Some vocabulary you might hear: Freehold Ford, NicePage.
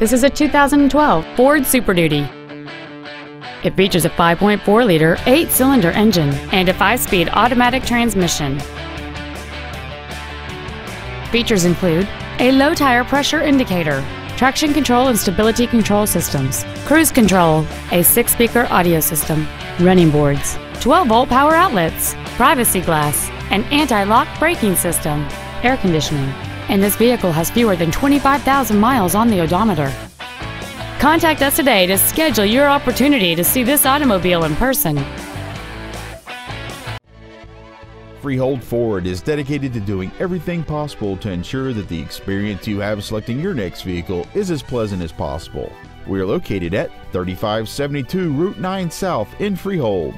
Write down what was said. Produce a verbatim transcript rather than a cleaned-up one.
This is a two thousand twelve Ford Super Duty. It features a five point four liter eight cylinder engine and a five speed automatic transmission. Features include a low tire pressure indicator, traction control and stability control systems, cruise control, a six speaker audio system, running boards, twelve volt power outlets, privacy glass, an anti-lock braking system, air conditioning, and this vehicle has fewer than twenty-five thousand miles on the odometer. Contact us today to schedule your opportunity to see this automobile in person. Freehold Ford is dedicated to doing everything possible to ensure that the experience you have selecting your next vehicle is as pleasant as possible. We are located at thirty-five seventy-two Route nine South in Freehold.